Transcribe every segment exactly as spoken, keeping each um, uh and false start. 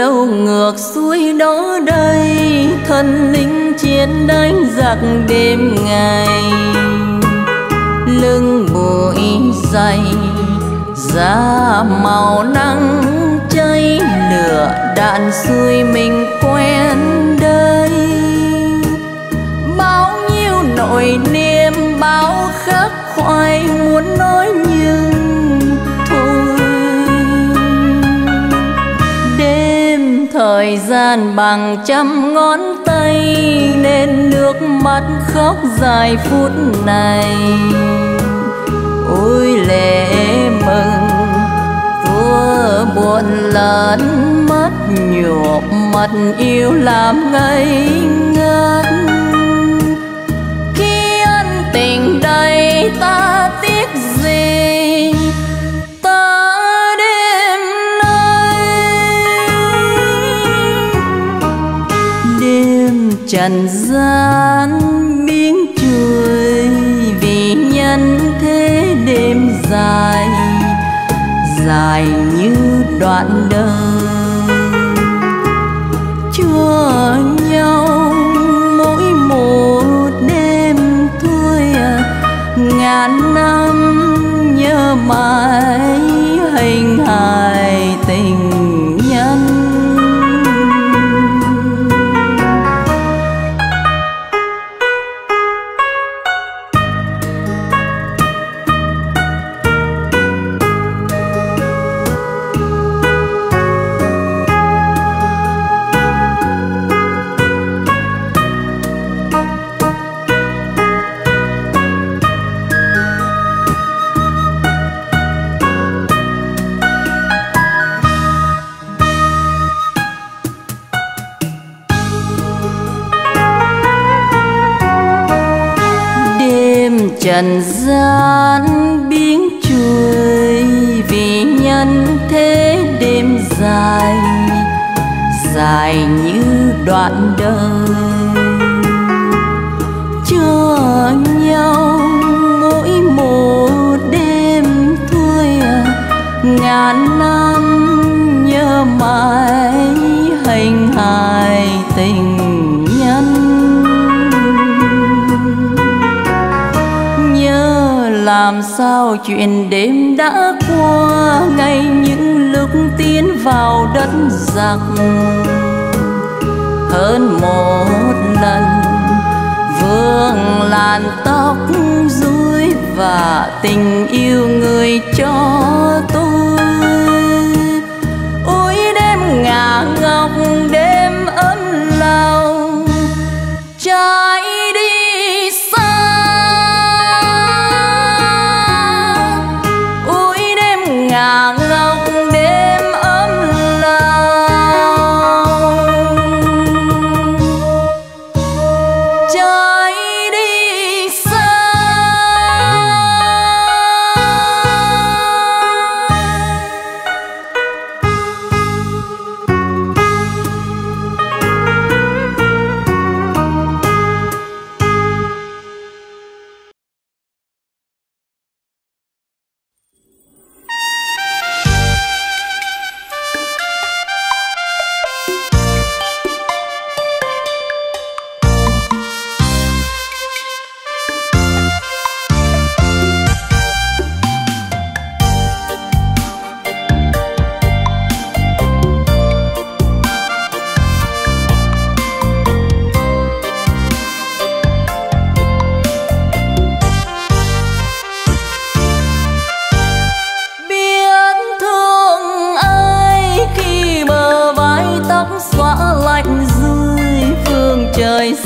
lâu ngược xuôi đó đây, thân lính chiến đánh giặc đêm ngày, lưng bụi dày da màu nắng cháy lửa đạn xuôi mình quen đây. Bao nhiêu nỗi niềm bao khắc khoải muốn nói nhưng thôi, đêm thời gian bằng trăm ngón tay nên nước mắt khóc dài phút này. Ôi lệ mừng vua buồn lớn mất nhuộm mặt yêu làm ngây ngất, khi ân tình đầy ta tiếc gì ta đêm nay. Đêm trần gian biến chuối vì nhân thế đêm dài, dài như đoạn đời chúa nhau mỗi một đêm thôi à. Ngàn năm nhớ mãi hình hài tình nhân, trần gian biến chuối vì nhân thế đêm dài, dài như đoạn đời chờ nhau mỗi một đêm thôi à. Ngàn năm nhớ mãi hình hài tình nhân, làm sao chuyện đêm đã qua ngay những lúc tiến vào đất giặc. Hơn một lần vương làn tóc rối và tình yêu người cho tôi. Ôi đêm ngả ngọc đêm ấm lòng trái đi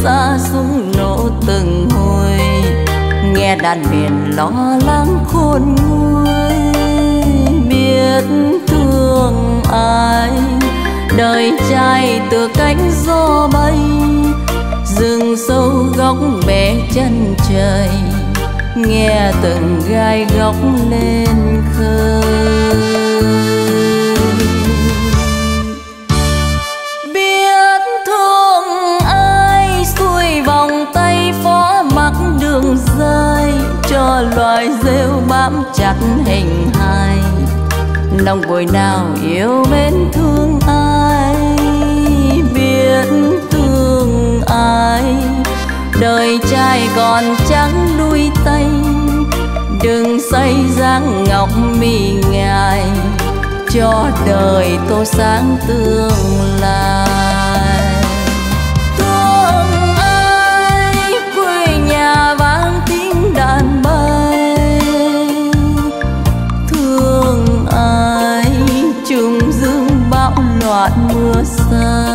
xa súng nổ từng hồi, nghe đàn biển lo lắng khôn nguôi. Biết thương ai đời trai từ cánh gió bay, rừng sâu góc bé chân trời, nghe từng gai góc lên khơi. Cho loài rêu bám chặt hình hài, lòng buổi nào yêu mến thương ai. ai. Đời trai còn trắng đuôi tây, đừng xây dáng ngọc mi ngài, cho đời tô sáng tương lai. Thương ai quê nhà vang tiếng đàn bay, thương ai trùng dương bão loạn mưa xa.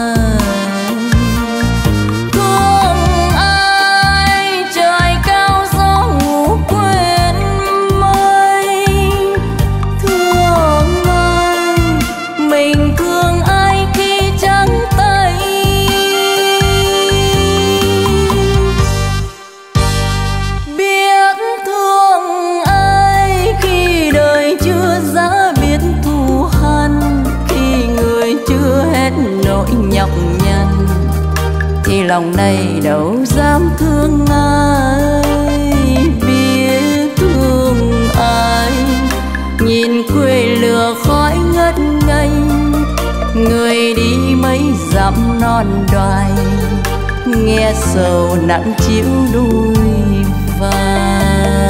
Lòng này đâu dám thương ai, biết thương ai. Nhìn quê lửa khói ngất ngây, người đi mấy dặm non đoài, nghe sầu nặng chiếu đuôi vai.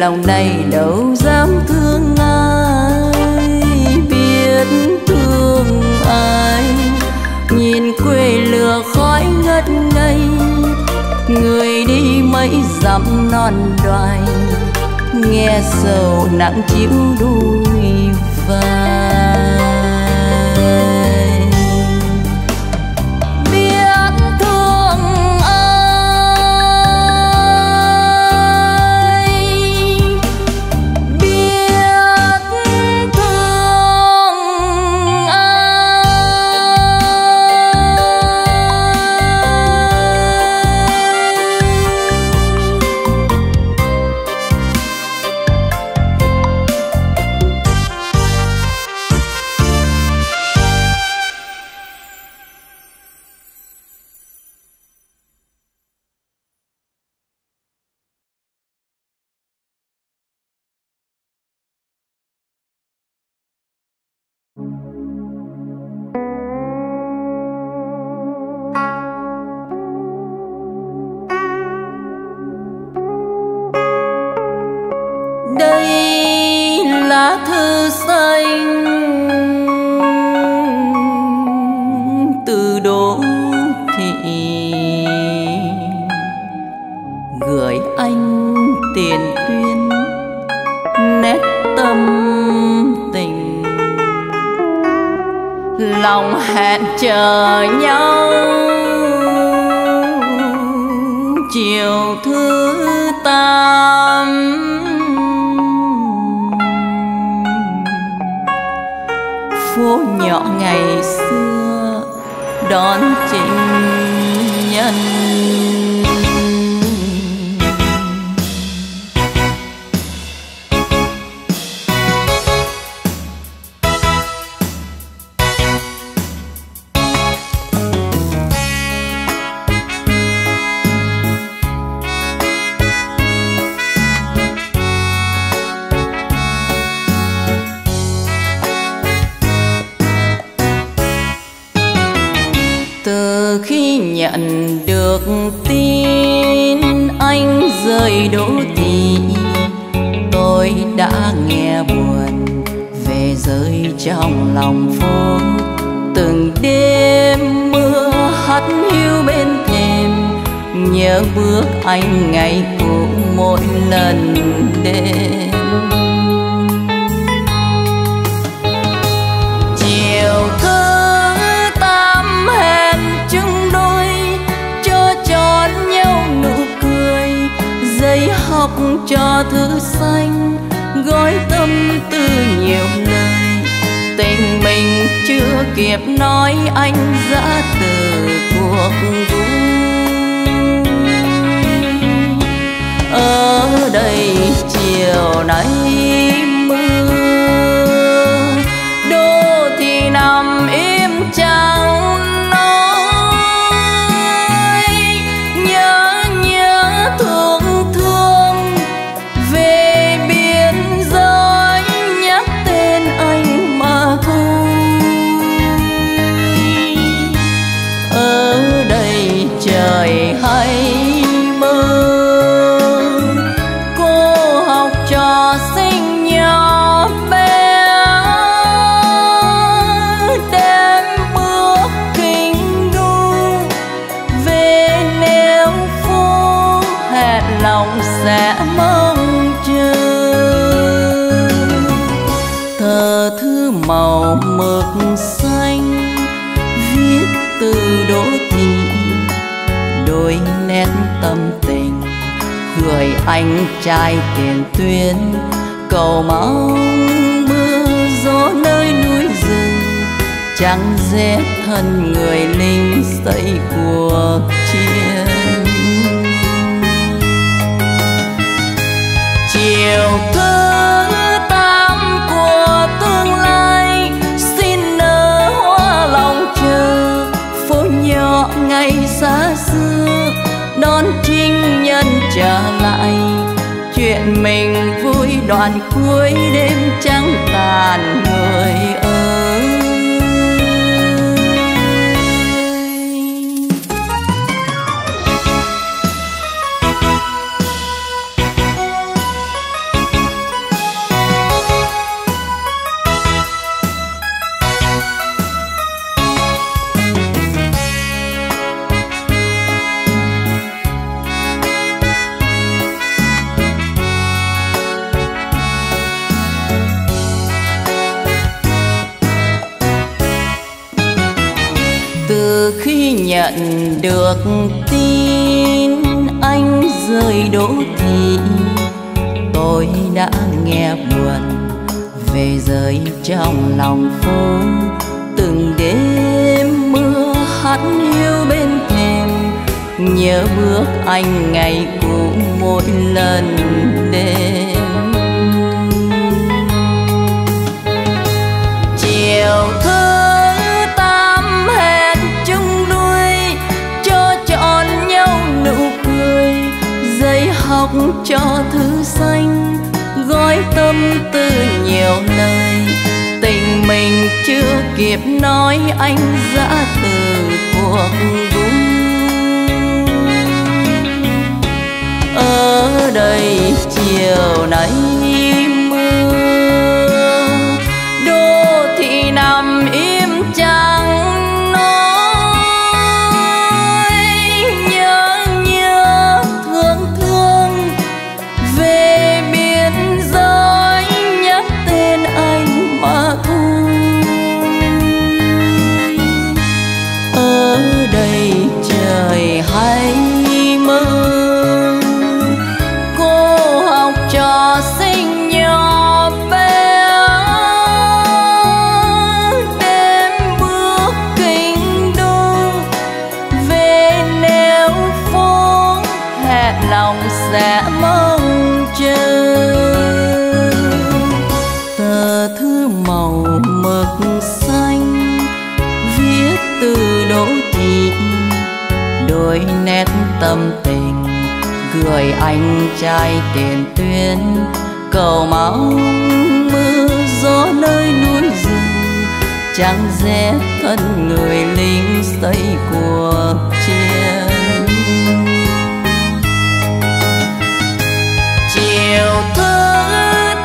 Lòng này đâu dám thương ai, biết thương ai. Nhìn quê lửa khói ngất ngây, người đi mấy dặm non đoài, nghe sầu nặng chiếu đuôi vai. Biết thương chờ nhau chiều thứ tám, phố nhỏ ngày xưa đón tình nhân. khi nhận được tin anh rời Đỗ Thị, tôi đã nghe buồn về rơi trong lòng phố. Từng đêm mưa hắt hiu bên thềm, nhớ bước anh ngày cũ mỗi lần đêm. Chiều thứ Tám hẹn chung đôi, cho cho nhau nụ cười, giấy học cho thứ xanh, gói tâm tư nhiều lời. Tình mình chưa kịp nói, anh giã từ cuộc vui. Ở đây chiều nay mưa, Đô Thị nằm im trao nói. Nhớ nhớ thương thương về biên giới, nhắc tên anh mà thôi. Ở đây trời hay mơ, lòng sẽ mong chờ. Thờ thứ màu mực xanh viết từ Đỗ Thị, đôi nét tâm tình gửi anh trai tiền tuyến. Cầu mong mưa gió nơi núi rừng, trắng rét thân người lính xây cuộc chiến. Chiều thứ Tám của tương lai, xin nở hoa lòng chờ. Phố nhỏ ngày xa xưa đón chính nhân trở lại. Chuyện mình vui đoạn cuối, đêm trắng tàn người ơi. Khi nhận được tin anh rời Đỗ Thị, tôi đã nghe buồn về rơi trong lòng phố. Từng đêm mưa hắt hiu bên thềm, nhớ bước anh ngày cũ mỗi lần đêm. Chiều thứ Tám hẹn chung đuôi, cho chọn nhau nụ cười, giấy học cho thứ xanh, gói tâm tư nhiều lời. Tình mình chưa kịp nói, anh giã từ cuộc vui. Ở đây chiều nay mưa, Đô Thị nằm im trăng nói. Nhớ nhớ thương thương về biên giới, nhắc tên anh mà thôi. Ở đây trời hay mơ, cô học trò xinh nhỏ bé, đêm bước kinh đô về nẻo phố, hẹn lòng sẽ mong chờ. Tờ thư màu mực xanh viết từ Đỗ Thị, đôi nét tâm tình gửi anh trai tiền tuyến. Cầu mong mưa gió nơi núi rừng, chẳng rét thân người lính xây cuộc chiến. Chiều thứ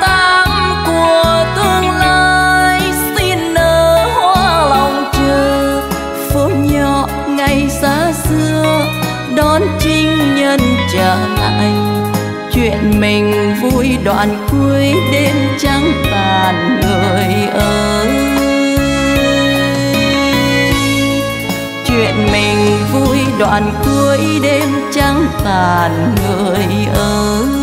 tám của tương lai xin nở hoa lòng chờ, phố nhỏ ngày xa xưa đón chính nhân trở lại. Chuyện mình vui đoạn cuối đêm trắng tàn người ơi. Chuyện mình vui đoạn cuối đêm trắng tàn người ơi.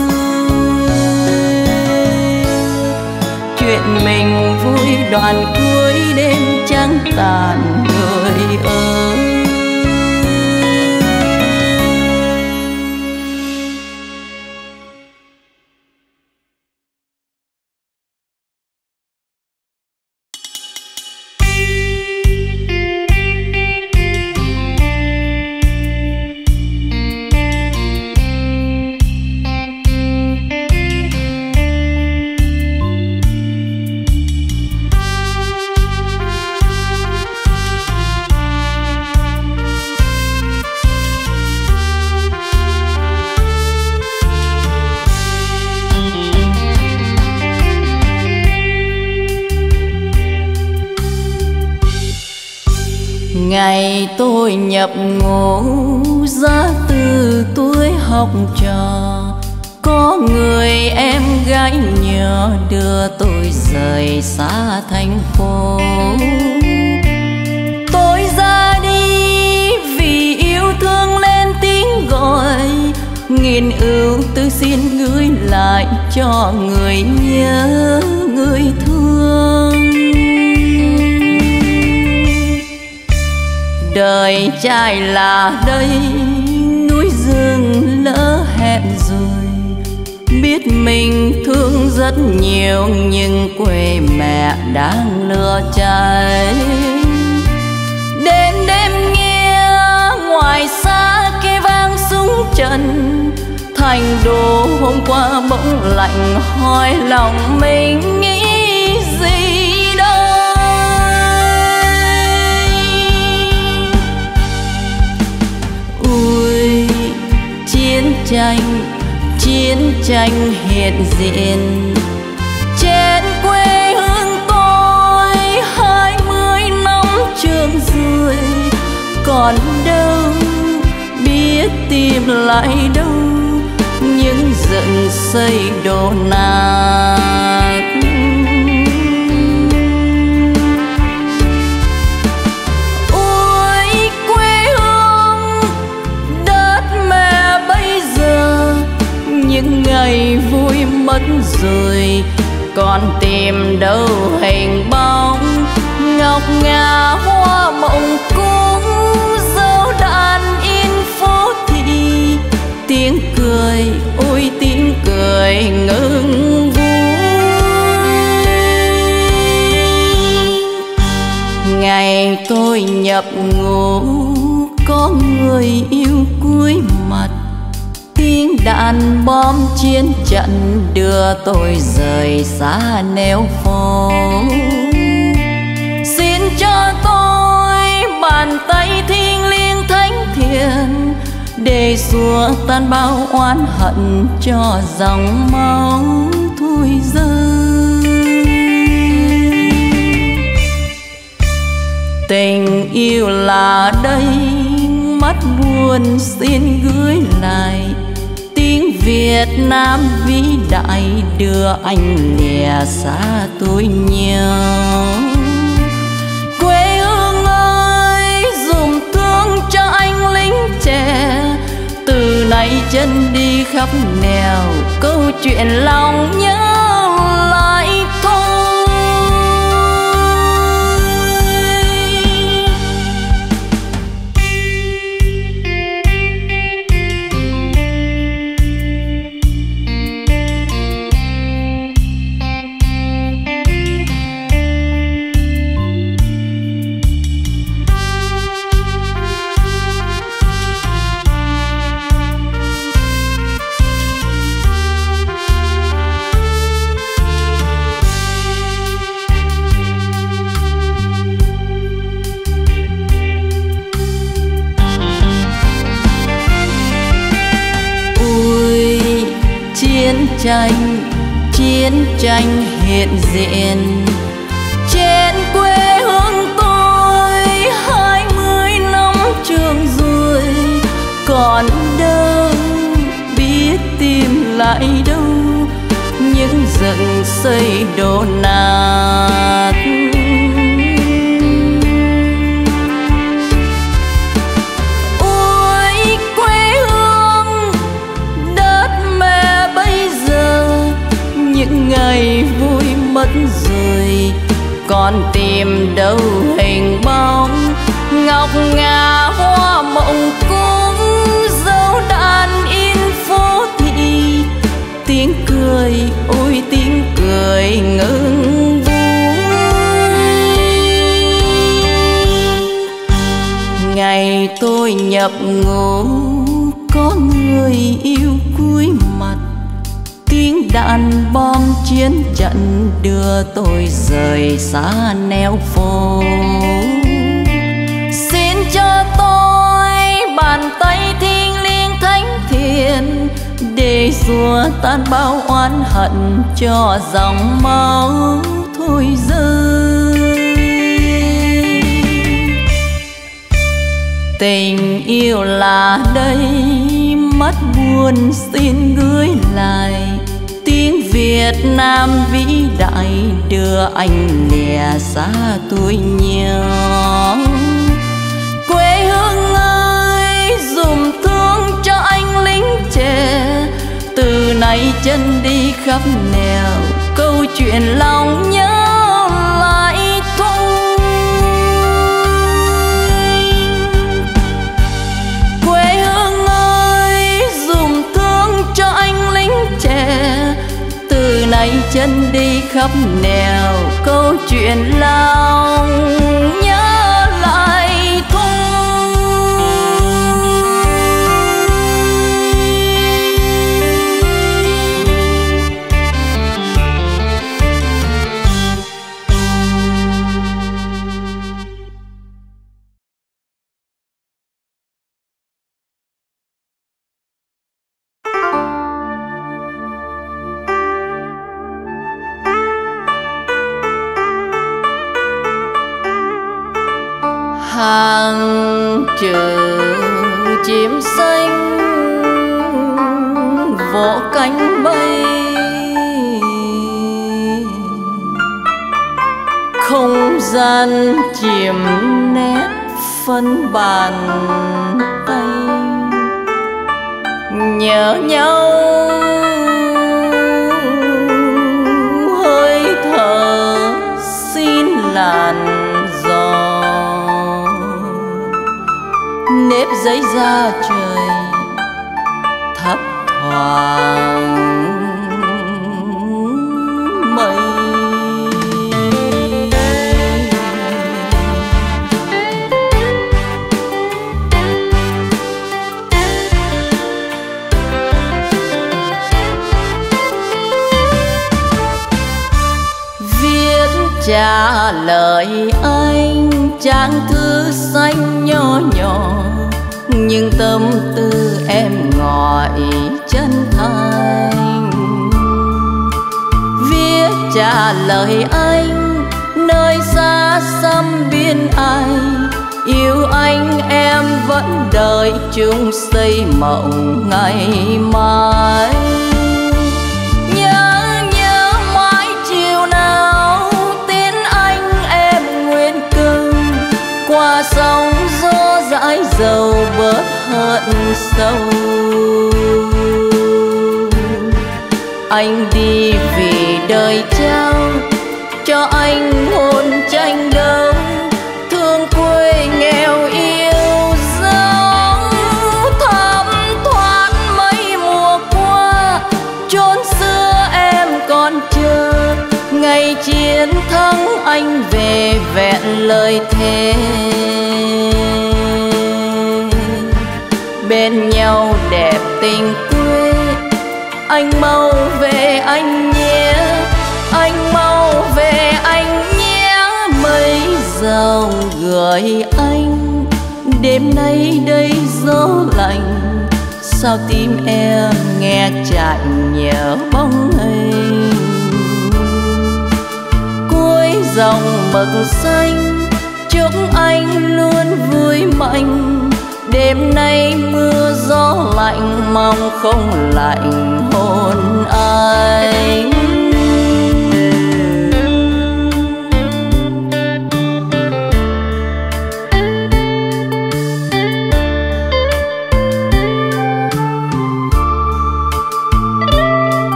Chuyện mình vui đoạn cuối đêm trắng tàn người ơi. Ngày tôi nhập ngũ ra từ tuổi học trò, có người em gái nhỏ đưa tôi rời xa thành phố. Tôi ra đi vì yêu thương lên tiếng gọi, nghìn ưu tư xin gửi lại cho người nhớ người thương. Đời trai là đây, núi rừng lỡ hẹn rồi. Biết mình thương rất nhiều, nhưng quê mẹ đang lửa cháy. Đêm đêm nghe ngoài xa cái vang súng trận, thành đô hôm qua bỗng lạnh hỏi lòng mình nghĩ gì. Ôi, chiến tranh, chiến tranh hiện diện trên quê hương tôi hai mươi năm trường rồi. Còn đâu biết tìm lại đâu những dựng xây đổ nát. Ngày vui mất rồi còn tìm đâu hình bóng, ngọc ngà hoa mộng cũng dấu đàn in phố thị. Tiếng cười ôi tiếng cười ngừng vui. Ngày tôi nhập ngũ có người yêu cuối mặt, tiếng đạn bom chiến trận đưa tôi rời xa nẻo phố. Xin cho tôi bàn tay thiêng liêng thánh thiện, để xua tan bao oán hận cho dòng máu thui rơi. Tình yêu là đây, mắt buồn xin gửi lại. Việt Nam vĩ đại đưa anh lìa xa tôi nhau. Quê hương ơi dùng thương cho anh lính trẻ, từ nay chân đi khắp nẻo câu chuyện lòng nhớ lại thôi. tranh, chiến tranh hiện diện trên quê hương tôi. Hai mươi năm trường rồi còn đâu biết tìm lại đâu những dựng xây đổ nát. Ôi quê hương đất mẹ bây giờ, những ngày vui mất rồi còn tìm đâu hình bóng. Ngọc ngà hoa mộng cũng dấu đàn in phố thị, tiếng cười ôi tiếng cười ngừng vui. Ngày tôi nhập ngũ có người yêu cúi mặt, tiếng đạn bom chiến trận đưa tôi rời xa neo phố. Xin cho tôi bàn tay thiêng liêng thánh thiện để xua tan bao oán hận cho dòng máu thôi rơi. Tình yêu là đây mất buồn xin gửi lại, tiếng Việt Nam vĩ đại đưa anh lìa xa tôi nhiều. Quê hương ơi dùm thương cho anh lính trẻ, từ nay chân đi khắp nẻo câu chuyện lòng nhớ lại thôi. Quê hương ơi dùm thương cho anh lính trẻ, từ nay chân đi khắp nẻo câu chuyện lòng nhớ. Hàng chợ chim xanh vỗ cánh bay, không gian chìm nét phân bàn tay. Nhớ nhau hơi thở xin làn gió, nếp giấy ra trời thấp thoáng mây. Viết trả lời anh trang thư xanh nhỏ nhỏ, nhưng tâm tư em ngòi chân thành. Viết trả lời anh nơi xa xăm biên ai, yêu anh em vẫn đợi chung xây mộng ngày mai. Nhớ nhớ mãi chiều nào tiếng anh em nguyên cưng qua sông gió dãi dầu bớt hận sâu. Anh đi vì đời trao cho anh hồn tranh đấu, thương quê nghèo yêu dấu thấm thoát mấy mùa qua. Chốn xưa em còn chờ ngày chiến thắng anh về vẹn lời thề, bên nhau đẹp tình quê. Anh mau về anh nhé, anh mau về anh nhé. Mấy dòng gửi anh đêm nay đây gió lạnh sao tim em nghe chạnh nhẽo bóng hình. Cuối dòng mực xanh chúc anh luôn vui mạnh. Đêm nay mưa gió lạnh mong không lạnh hồn anh.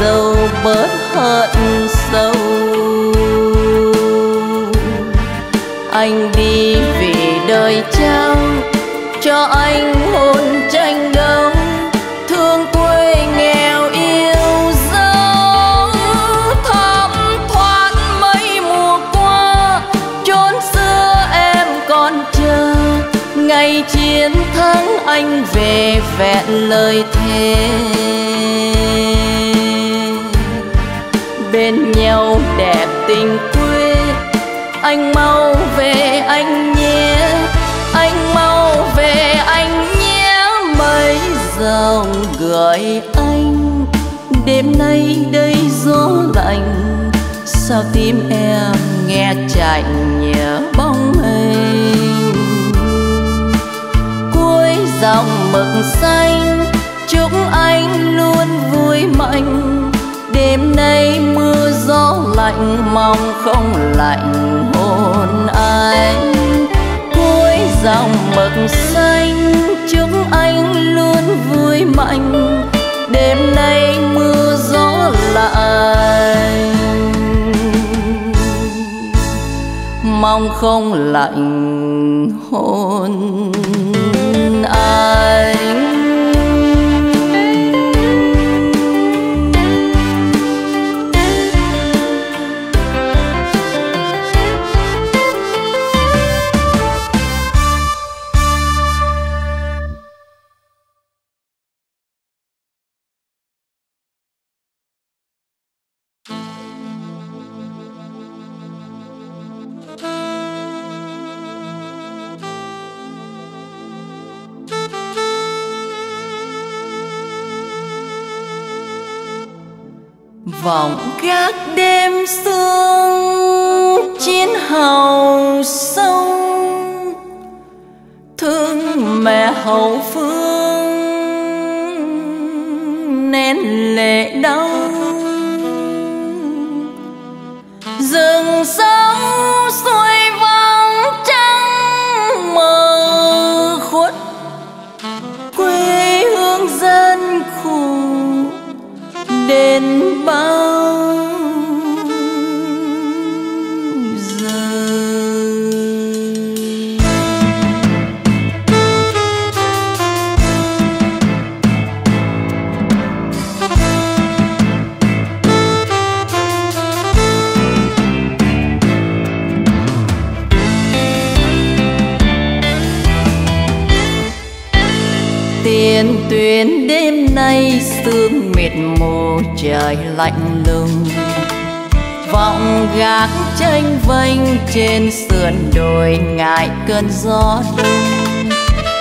Dầu bớt hận sâu anh đi vì đời trao cho anh hồn tranh đấu thương quê nghèo yêu dấu thấm thoát mấy mùa qua chốn xưa em còn chờ ngày chiến thắng anh về vẹn lời thề. Bên nhau đẹp tình quê anh mau về anh nhé, anh mau về anh nhé. Mấy dòng gửi anh đêm nay đây gió lạnh sao tim em nghe chạnh nhớ bóng hình. Cuối dòng mực xanh chúc anh luôn vui mạnh. Đêm nay mưa gió lạnh mong không lạnh hồn anh. Cuối dòng mực xanh chúc anh luôn vui mạnh. Đêm nay mưa gió lạnh mong không lạnh hồn anh. Vọng gác đêm sương chiến hầu sông thương mẹ hậu phương nên lệ đau rừng sâu xuôi vắng trắng mờ khuất quê hương dân khổ đến bao giờ. Tiền tuyến đêm nay sương mệt mù trời lạnh lùng vọng gác tranh vênh trên sườn đồi ngại cơn gió đông.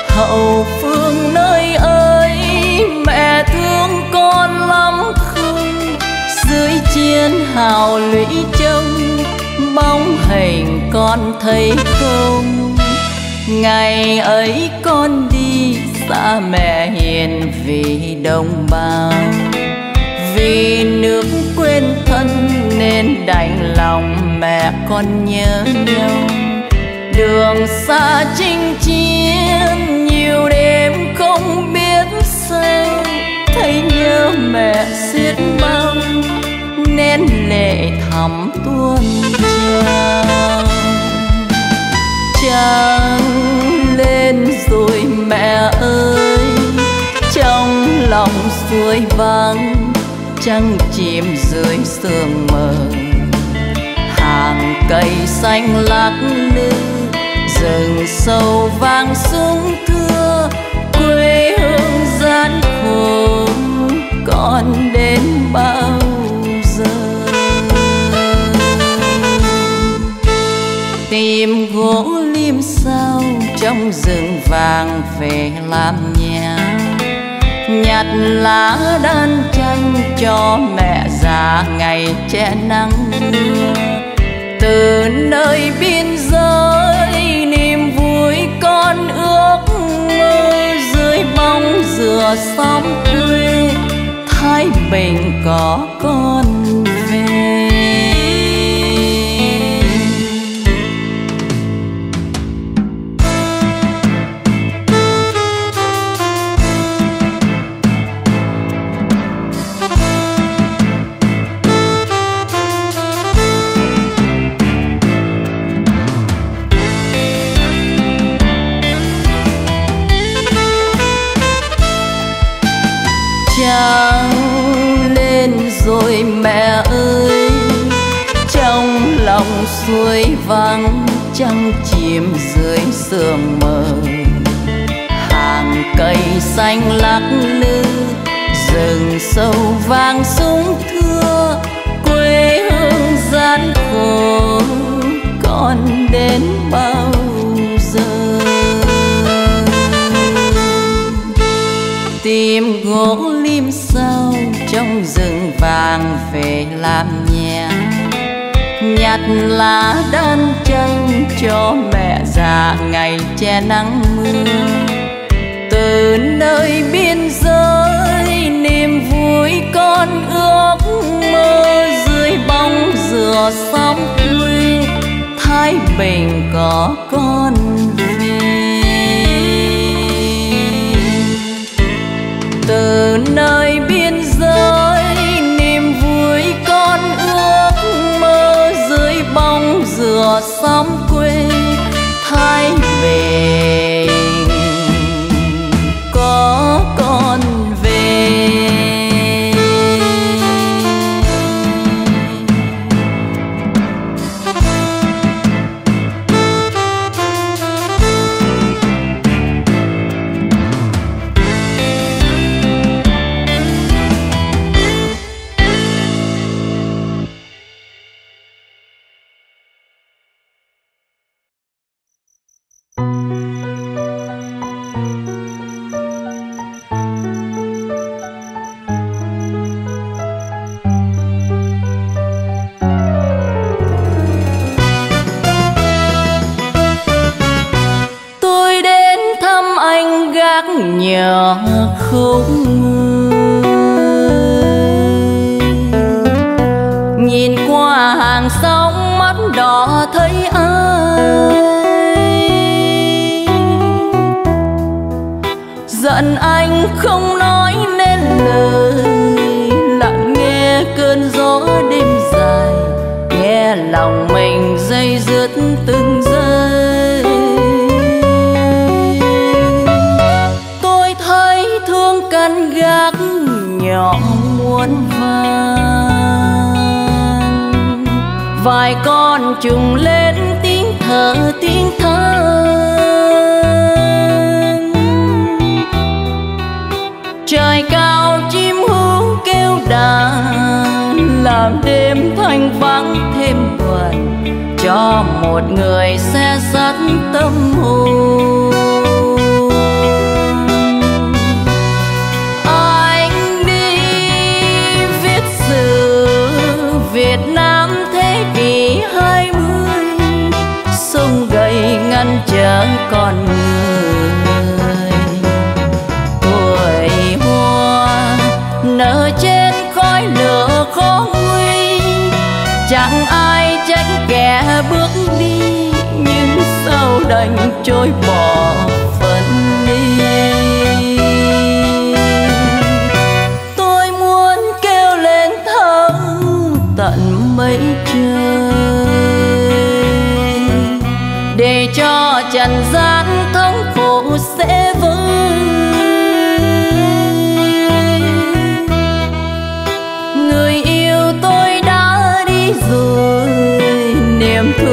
Hậu phương nơi ơi mẹ thương con lắm không dưới chiến hào lũy trông bóng hình con thấy không. Ngày ấy con đi xa mẹ hiền vì đồng bào vì nước quên thân nên đành lòng mẹ con nhớ nhau. Đường xa chinh chiến nhiều đêm không biết sao thấy nhớ mẹ xiết bao nên lệ thắm tuôn trào. Trăng lên rồi mẹ ơi trong lòng suối vắng trăng chìm dưới sương mờ hàng cày xanh lát nương, rừng sâu vang súng thưa, quê hương gian khổ còn đến bao giờ. Tìm gỗ lim sao trong rừng vàng về làm nhà, nhặt lá đan chanh cho mẹ già ngày che nắng. Từ nơi biên giới niềm vui con ước mơ, dưới bóng dừa sóng tươi Thái Bình có con về. Trăng lên rồi mẹ ơi, trong lòng suối vắng trăng chìm dưới sương mờ. Hàng cây xanh lắc lư, rừng sâu vang súng thưa, quê hương gian khổ còn đến bao giờ. Tìm gỗ lim sao trong rừng vàng về làm nhà, nhặt lá đan chanh cho mẹ già ngày che nắng mưa. Từ nơi biên giới niềm vui con ước mơ, dưới bóng dừa sóng tươi Thái Bình có con về. Từ nơi biên giới niềm vui con ước mơ, dưới bóng dừa sóng quê Thái Bình có con về. Nhờ khúc nhìn qua hàng sóng mắt đỏ thấy ai giận anh không nói nên lời, lặng nghe cơn gió đêm dài, nghe lòng mình dây dứt từng giây. Căn gác nhỏ muốn van, vài con trùng lên tiếng thở tiếng than. Trời cao chim hú kêu đàn, làm đêm thanh vắng thêm buồn cho một người xe sắt tâm hồn. Việt Nam thế kỷ hai mươi, sông gầy ngăn trở con người. Tuổi hoa nở trên khói lửa khó nguy, chẳng ai tránh kẻ bước đi, nhưng sao đành trôi bỏ phân ly. Tôi muốn kêu lên thấu tận mấy trời, để cho trần gian thống khổ sẽ vơi. Người yêu tôi đã đi rồi, niềm thương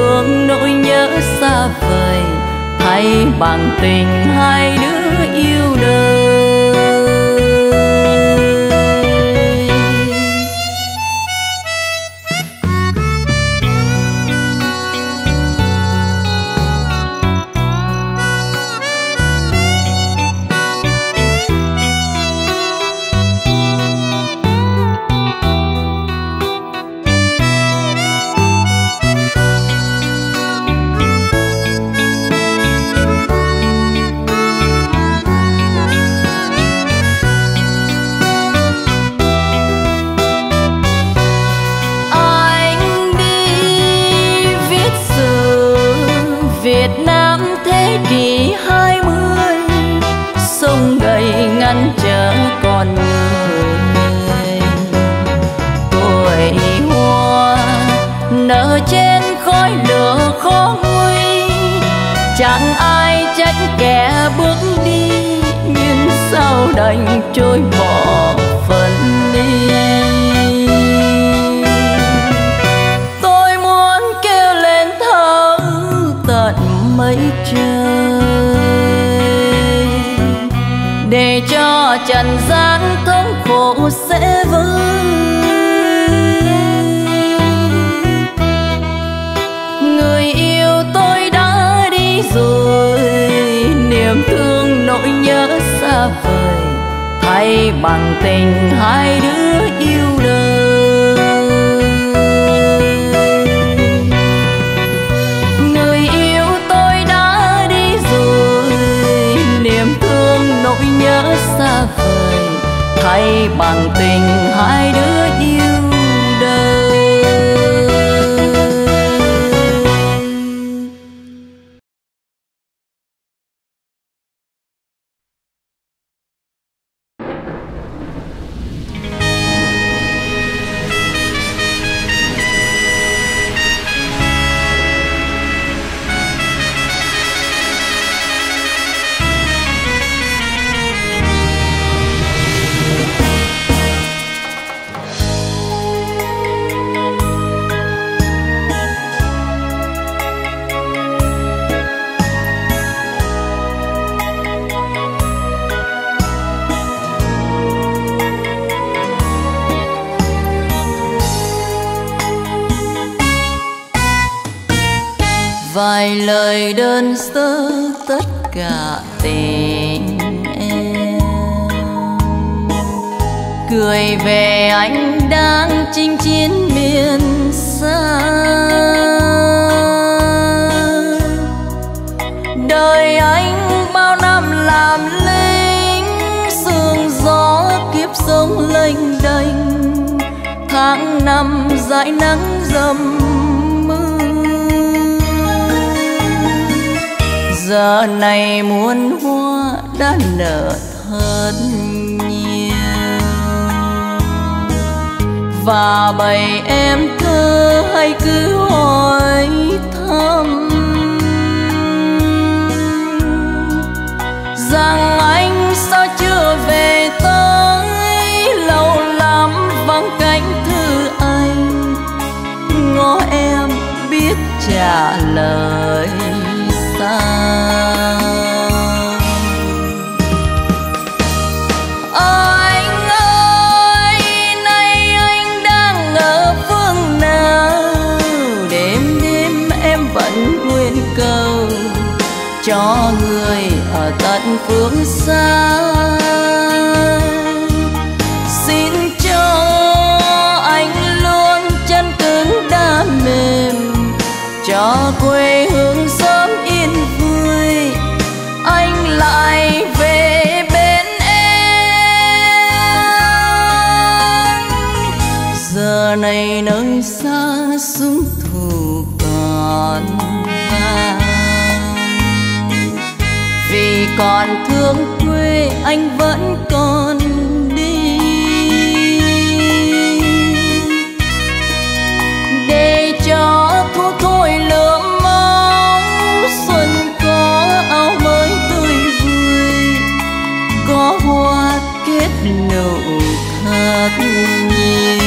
tay bằng tình hai đứa yêu đời. Chẳng ai trách kẻ bước đi, nhưng sao đành trôi bỏ phân ly. Tôi muốn kêu lên thấu tận mấy trời, để cho trần gian thống khổ sẽ vơi. Vời, thay bằng tình hai đứa yêu đời. Người yêu tôi đã đi rồi, niềm thương nỗi nhớ xa vời, thay bằng tình hai đứa yêu đời. Vài lời đơn sơ tất cả tình em, cười về anh đang chinh chiến miền xa. Đời anh bao năm làm lính, sương gió kiếp sống lênh đênh, tháng năm dãi nắng dầm. Giờ này muôn hoa đã nở thật nhiều, và bầy em thơ hay cứ hỏi thăm rằng anh sao chưa về tới. Lâu lắm vắng cánh thư anh, ngó em biết trả lời. Anh ơi, nay anh đang ở phương nào? Đêm đêm em vẫn nguyện cầu cho người ở tận phương xa. Xin cho anh luôn chân cứng đá mềm, cho quê hương sớm yên vui, anh lại về bên em. Giờ này nơi xa súng thù còn vang, vì còn thương quê anh vẫn còn đi, để cho thuốc thôi lỡ máu xuân có áo mới tươi vui, có hoa kết nụ thật nhiều.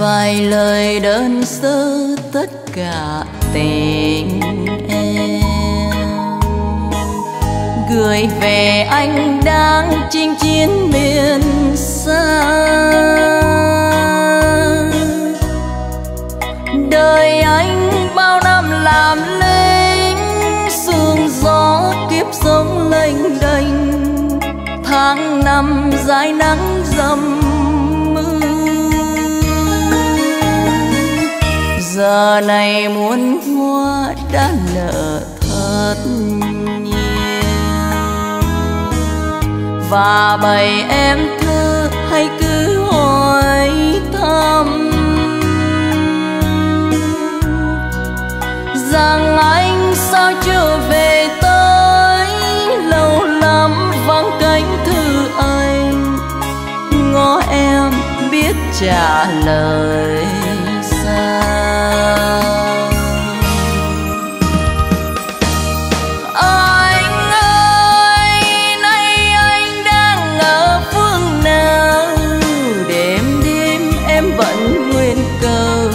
vài lời đơn sơ tất cả tình em gửi về anh đang chinh chiến miền xa. Đời anh bao năm làm lính, sương gió kiếp sống lênh đênh, tháng năm dài nắng dầm giờ này muôn hoa đã nở thật nhiều. Và bầy em thơ hay cứ hỏi thăm rằng anh sao chưa về tới, lâu lắm vắng cánh thư anh, ngó em biết trả lời. Anh ơi, nay anh đang ở phương nào? Đêm đêm em vẫn nguyên cầu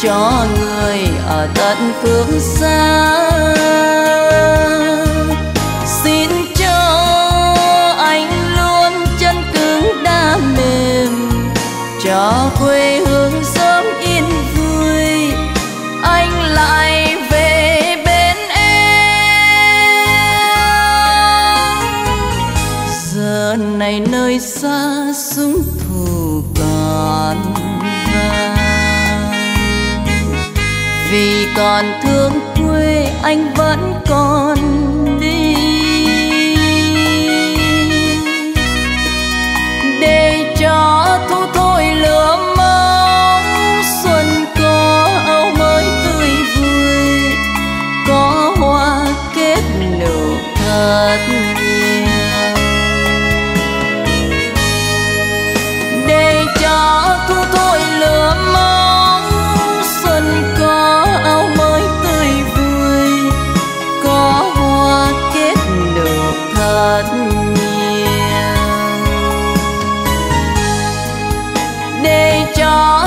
cho người ở tận phương xa. Xin cho anh luôn chân cứng đá mềm, cho quê hương sớm yên vui, anh lại về bên em. Giờ này nơi xa súng thù còn vang, vì còn thương quê anh vẫn còn đi, để cho thu thôi lửa mong xuân có áo mới tươi vui, có hoa kết nụ thật nhiều, để cho thu thôi lửa mong xuân có áo mới tươi vui, có hoa kết nụ thật nhiều. Để cho